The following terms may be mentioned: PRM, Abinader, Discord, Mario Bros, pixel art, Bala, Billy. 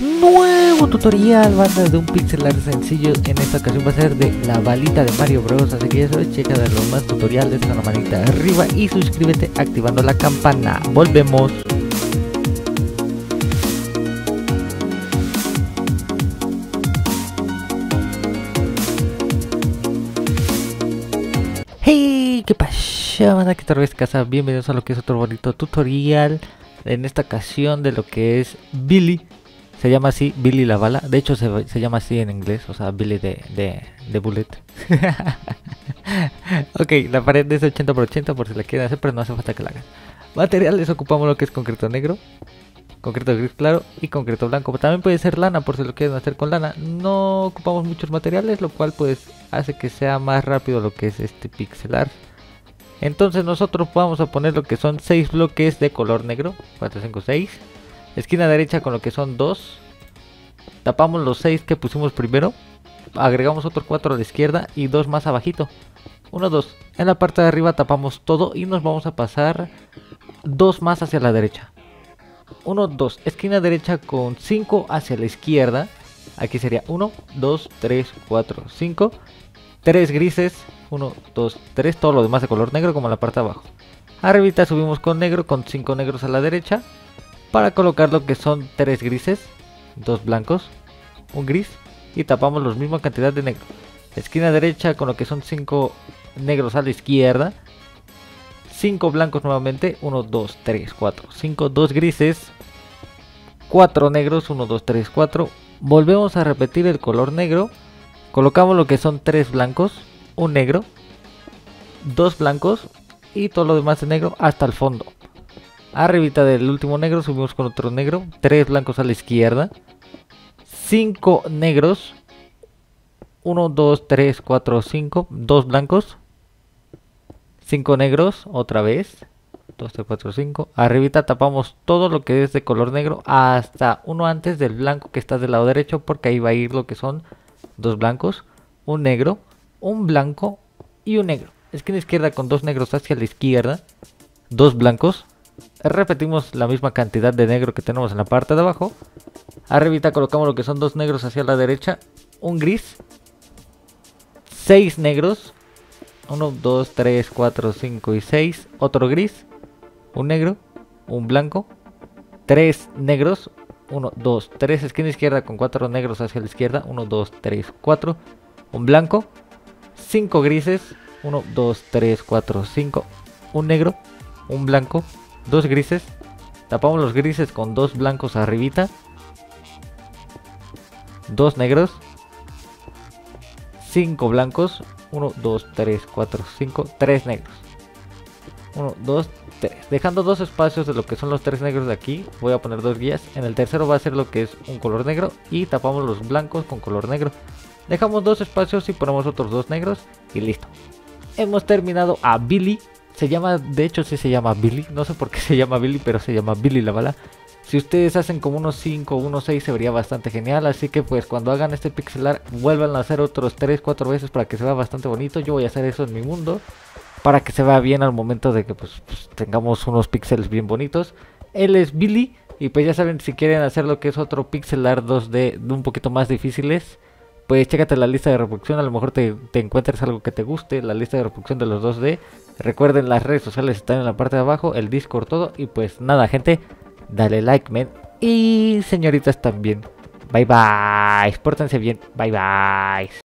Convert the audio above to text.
nuevo tutorial, banda, de un pixel art sencillo. En esta ocasión va a ser de la balita de Mario Bros, así que ya sabes, checa de los más tutoriales con la manita arriba y suscríbete activando la campana. Volvemos. Hey, qué pasa, banda, que tal vez casa, bienvenidos a lo que es otro bonito tutorial. En esta ocasión de lo que es Billy. Se llama así, Billy la bala. De hecho se llama así en inglés, o sea, Billy de bullet. Ok, la pared es 80x80 por si la quieren hacer, pero no hace falta que la hagan. Materiales, ocupamos lo que es concreto negro, concreto gris claro y concreto blanco. También puede ser lana por si lo quieren hacer con lana. No ocupamos muchos materiales, lo cual pues hace que sea más rápido lo que es este pixel art. Entonces nosotros vamos a poner lo que son 6 bloques de color negro, 4, 5, 6. Esquina derecha con lo que son 2. Tapamos los 6 que pusimos primero. Agregamos otros 4 a la izquierda y 2 más abajito. 1, 2. En la parte de arriba tapamos todo y nos vamos a pasar 2 más hacia la derecha. 1, 2. Esquina derecha con 5 hacia la izquierda. Aquí sería 1, 2, 3, 4, 5. 3 grises. 1, 2, 3. Todo lo demás de color negro como en la parte de abajo. Arribita subimos con negro con 5 negros a la derecha. Para colocar lo que son 3 grises, 2 blancos, 1 gris y tapamos la misma cantidad de negro. Esquina derecha con lo que son 5 negros a la izquierda, 5 blancos nuevamente, 1, 2, 3, 4, 5, 2 grises, 4 negros, 1, 2, 3, 4. Volvemos a repetir el color negro, colocamos lo que son 3 blancos, 1 negro, 2 blancos y todo lo demás de negro hasta el fondo. Arribita del último negro subimos con otro negro, 3 blancos a la izquierda, 5 negros, 1, 2, 3, 4, 5, 2 blancos, 5 negros otra vez, 2, 3, 4, 5, arribita tapamos todo lo que es de color negro hasta uno antes del blanco que está del lado derecho, porque ahí va a ir lo que son 2 blancos, 1 negro, 1 blanco y 1 negro. Esquina izquierda con 2 negros hacia la izquierda, 2 blancos. Repetimos la misma cantidad de negro que tenemos en la parte de abajo. Arribita colocamos lo que son 2 negros hacia la derecha, 1 gris, 6 negros, 1, 2, 3, 4, 5 y 6, otro gris, 1 negro, 1 blanco, 3 negros, 1, 2, 3, esquina izquierda con 4 negros hacia la izquierda, 1, 2, 3, 4, 1 blanco, 5 grises, 1, 2, 3, 4, 5, 1 negro, 1 blanco, 2 grises, tapamos los grises con 2 blancos arribita, 2 negros, 5 blancos, 1, 2, 3, 4, 5, 3 negros, 1, 2, 3, dejando 2 espacios de lo que son los 3 negros de aquí. Voy a poner 2 guías, en el tercero va a ser lo que es un color negro y tapamos los blancos con color negro, dejamos 2 espacios y ponemos otros 2 negros y listo. Hemos terminado a Billy. Se llama, de hecho sí se llama Billy, no sé por qué se llama Billy, pero se llama Billy la bala. Si ustedes hacen como unos 5 o unos 6 se vería bastante genial, así que pues cuando hagan este pixelar vuelvan a hacer otros 3-4 veces para que se vea bastante bonito. Yo voy a hacer eso en mi mundo para que se vea bien al momento de que pues tengamos unos píxeles bien bonitos. Él es Billy y pues ya saben, si quieren hacer lo que es otro pixelar 2D un poquito más difíciles, pues chécate la lista de reproducción, a lo mejor te encuentres algo que te guste, la lista de reproducción de los 2D. Recuerden, las redes sociales están en la parte de abajo, el Discord, todo. Y pues nada, gente, dale like, men. Y señoritas también. Bye, bye. Pórtense bien. Bye, bye.